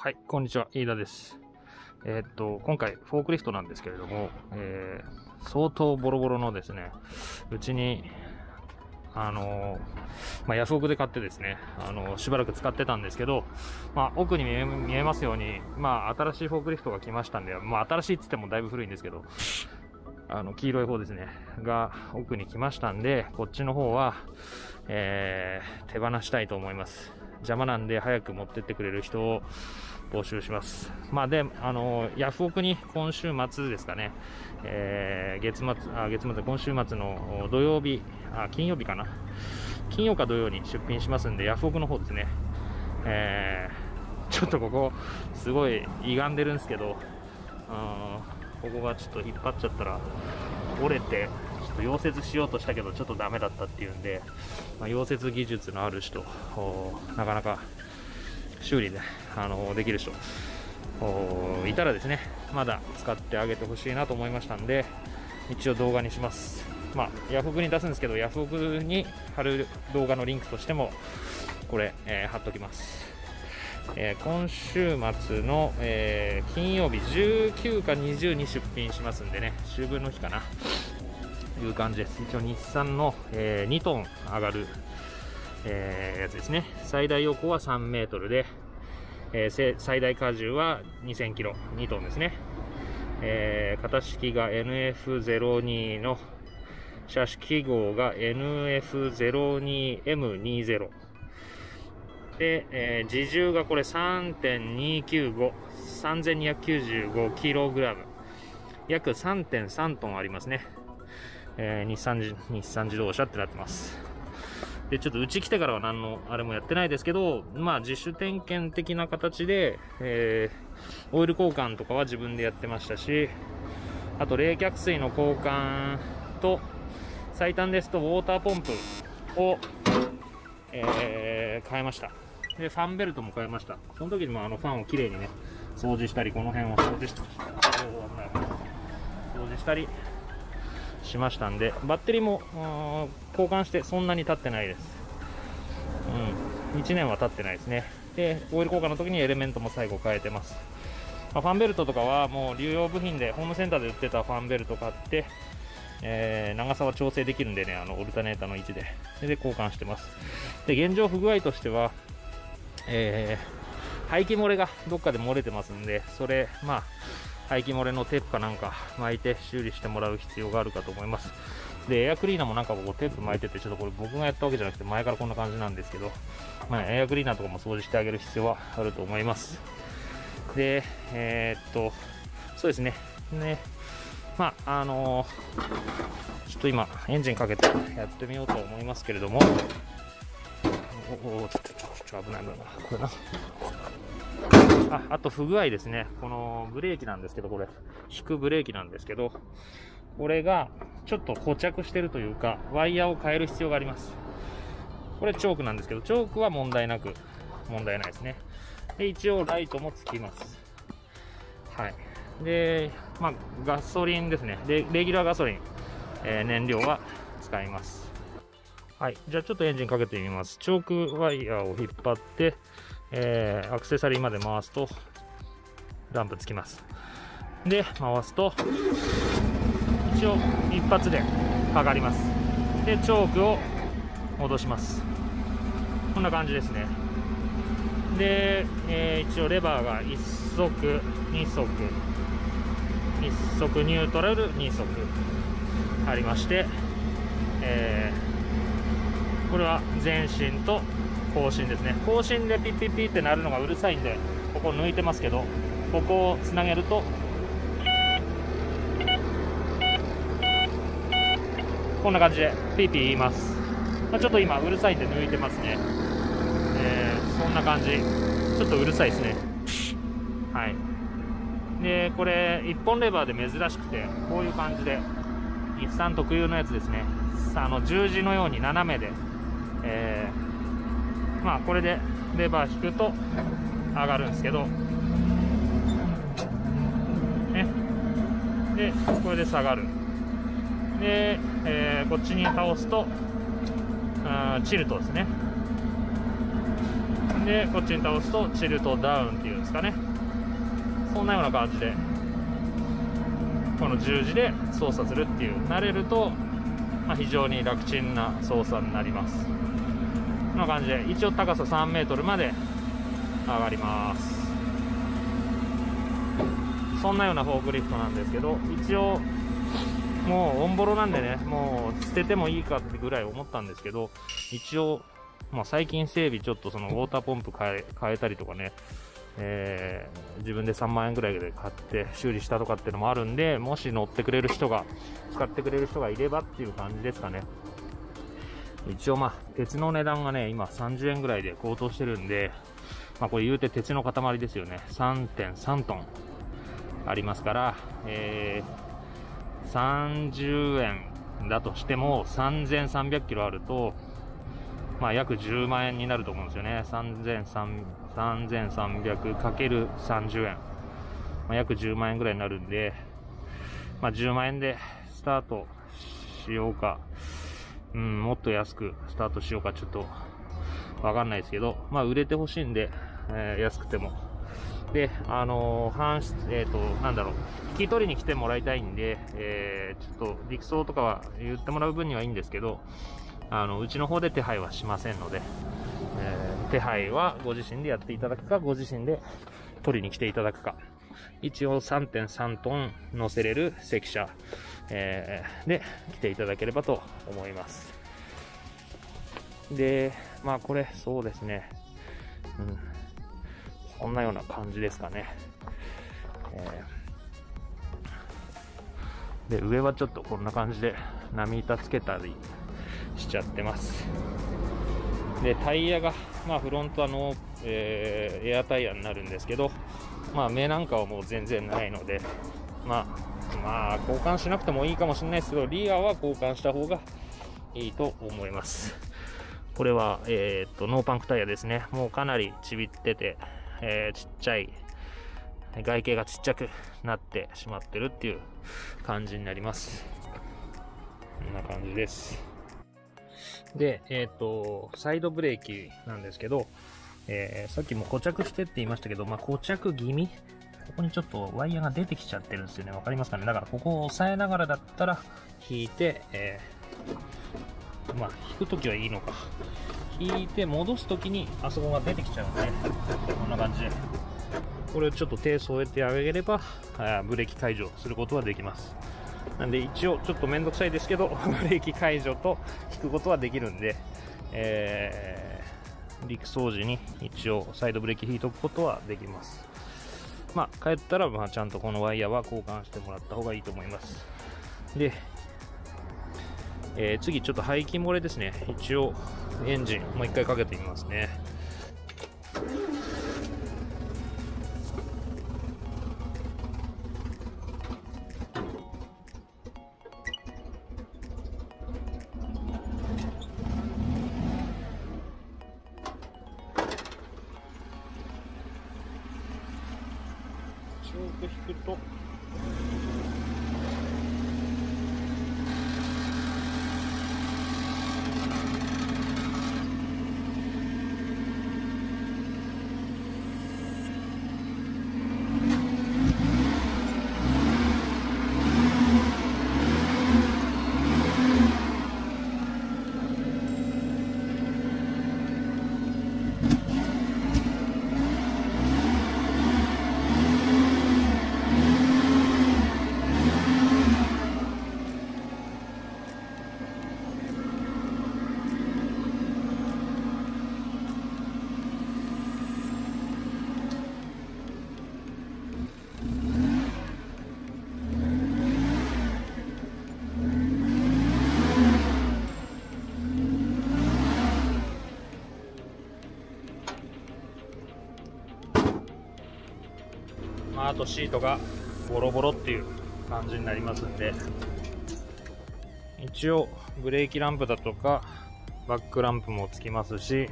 はい、こんにちは、飯田です。今回、フォークリフトなんですけれども、相当ボロボロのですね、うちに、ヤフオクで買ってですね、しばらく使ってたんですけど、奥に見えますように、新しいフォークリフトが来ましたんで、新しいって言ってもだいぶ古いんですけど、黄色い方ですね、が奥に来ましたんで、こっちの方は、手放したいと思います。邪魔なんで早く持ってってくれる人を募集します。ヤフオクに今週末ですかね、今週末の金曜日かな。金曜か土曜に出品しますんで、ヤフオクの方ですね。ちょっとここ、すごい歪んでるんですけど、ここがちょっと引っ張っちゃったら折れて、ちょっと溶接しようとしたけどちょっとダメだったっていうんで、溶接技術のある人、なかなか修理で、できる人いたらですね、まだ使ってあげてほしいなと思いましたんで、一応動画にします。ヤフオクに出すんですけど、ヤフオクに貼る動画のリンクとしてもこれ、貼っときます。今週末の、金曜日19か20に出品しますんでね、秋分の日かないう感じです。一応日産の、2トン上がる、やつですね。最大横は3メートルで、最大荷重は2000キロ、2トンですね。型式が NF02 の、車種記号が NF02M20。で、自重がこれ 3.295、3295kg、約 3.3 トンありますね。日産自動車ってなってます。で、ちょっとうち来てからは何のあれもやってないですけど、自主点検的な形で、オイル交換とかは自分でやってましたし、あと冷却水の交換と、最短ですとウォーターポンプを、変えました。で、ファンベルトも変えました。その時にもファンをきれいにね、掃除したり、この辺を掃除したりしましたんで、バッテリーも交換してそんなに経ってないです。1年は経ってないですね。で、オイル交換の時にエレメントも最後変えてます。ファンベルトとかはもう流用部品で、ホームセンターで売ってたファンベルト買って、長さは調整できるんでね、オルタネータの位置で。で、交換してます。で、現状不具合としては、排気漏れがどっかで漏れてますんで、それ、排気漏れのテープかなんか巻いて修理してもらう必要があるかと思います。で、エアクリーナーもなんかここテープ巻いてて、ちょっとこれ僕がやったわけじゃなくて前からこんな感じなんですけど、エアクリーナーとかも掃除してあげる必要はあると思います。で、そうですね。ちょっと今エンジンかけてやってみようと思いますけれども、ちょっと危ないな、これな。あと不具合ですね。このブレーキなんですけど、これ、引くブレーキなんですけど、これがちょっと固着してるというか、ワイヤーを変える必要があります。これチョークなんですけど、チョークは問題ないですね。で、一応ライトもつきます。はい。で、ガソリンですね。で、レギュラーガソリン、燃料は使います。はい。じゃあちょっとエンジンかけてみます。チョークワイヤーを引っ張って、アクセサリーまで回すとランプつきます。で、回すと一応一発でかかります。で、チョークを戻します。こんな感じですね。で、一応レバーが1足2足1足ニュートラル2足ありまして、これは前進と更新ですね。更新でピッピッピッって鳴るのがうるさいんで、ここ抜いてますけど、ここをつなげるとこんな感じでピッピー言います。ちょっと今うるさいんで抜いてますね。そんな感じ。ちょっとうるさいですね。はい。で、これ1本レバーで珍しくて、こういう感じで日産特有のやつですね。十字のように斜めで、これでレバー引くと上がるんですけど、ね、でこれで下がる。で、こっちに倒すとチルトですね。でこっちに倒すとチルトダウンっていうんですかね、そんなような感じでこの十字で操作するっていう慣れると、まあ、非常に楽ちんな操作になります。こんな感じで一応高さ 3m まで上がります。そんなようなフォークリフトなんですけど、一応もうオンボロなんでね、もう捨ててもいいかってぐらい思ったんですけど、一応、まあ、最近整備ちょっとそのウォーターポンプ変えたりとかね、自分で3万円ぐらいで買って修理したとかっていうのもあるんで、もし乗ってくれる人が使ってくれる人がいればっていう感じですかね。一応まあ鉄の値段がね今30円ぐらいで高騰してるんで、まあ、これ言うて鉄の塊ですよね。 3.3 トンありますから、30円だとしても3300キロあると、まあ、約10万円になると思うんですよね。3300×30 円、まあ、約10万円ぐらいになるんで、まあ、10万円でスタートしようか、うん、もっと安くスタートしようかちょっとわかんないですけど、まあ、売れてほしいんで、安くても。で、搬出、なんだろう、引き取りに来てもらいたいんで、ちょっと陸送とかは言ってもらう分にはいいんですけど、うちの方で手配はしませんので、手配はご自身でやっていただくか、ご自身で取りに来ていただくか。一応 3.3 トン乗せれる積車、で来ていただければと思います。で、まあこれ、そうですね。うん。こんなような感じですかね。で、上はちょっとこんな感じで波板つけたりしちゃってます。で、タイヤが、まあフロントはエアタイヤになるんですけど、まあ目なんかはもう全然ないので、まあ交換しなくてもいいかもしれないですけど、リアは交換した方がいいと思います。これはノーパンクタイヤですね。もうかなりちびってて、ちっちゃい外径がちっちゃくなってしまってるっていう感じになります。こんな感じです。で、サイドブレーキなんですけど、さっきも固着してって言いましたけど、まあ、固着気味、ここにちょっとワイヤーが出てきちゃってるんですよね。わかりますかね。だからここを押さえながらだったら引いて、まあ引くときはいいのか、引いて戻すときにあそこが出てきちゃうので、こんな感じでこれをちょっと手を添えてあげればブレーキ解除することはできます。なんで一応ちょっと面倒くさいですけどブレーキ解除と引くことはできるんで、陸掃除に一応サイドブレーキ引いておくことはできます。まあ、帰ったらまあちゃんとこのワイヤーは交換してもらった方がいいと思います。で、次ちょっと排気漏れですね。一応エンジンもう一回かけてみますね。引くとあとシートがボロボロっていう感じになりますんで、一応ブレーキランプだとかバックランプもつきますし、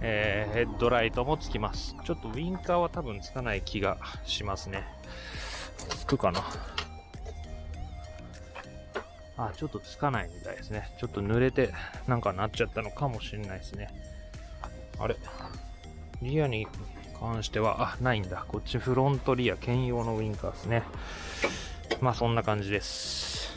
ヘッドライトもつきます。ちょっとウィンカーは多分つかない気がしますね。つくかなあ、ちょっとつかないみたいですね。ちょっと濡れてなんかなっちゃったのかもしれないですね。あれリアに関しては、あ、ないんだ。こっちフロントリア兼用のウインカーですね。まあそんな感じです。